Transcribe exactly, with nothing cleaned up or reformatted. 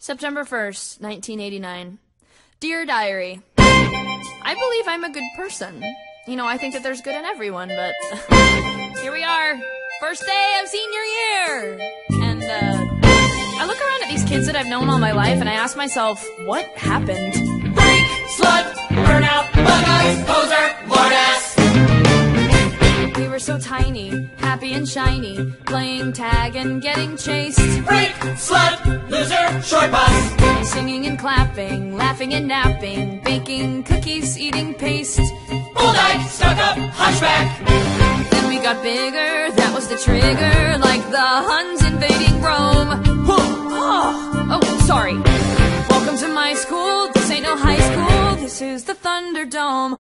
September first, nineteen eighty-nine. Dear Diary, I believe I'm a good person. You know, I think that there's good in everyone, but here we are, first day of senior year! And, uh, I look around at these kids that I've known all my life and I ask myself, what happened? Freak, slut, burnout, bug-eyes, poser, lord-ass! We were so tiny, happy and shiny, playing tag and getting chased. Freak, slut, loser, short bus! Singing and clapping, laughing and napping, baking cookies, eating paste. Bull-dyke, stuck-up, hunchback! Then we got bigger, that was the trigger, like the Huns invading Rome. Oh, oh, sorry. Welcome to my school, this ain't no high school, this is the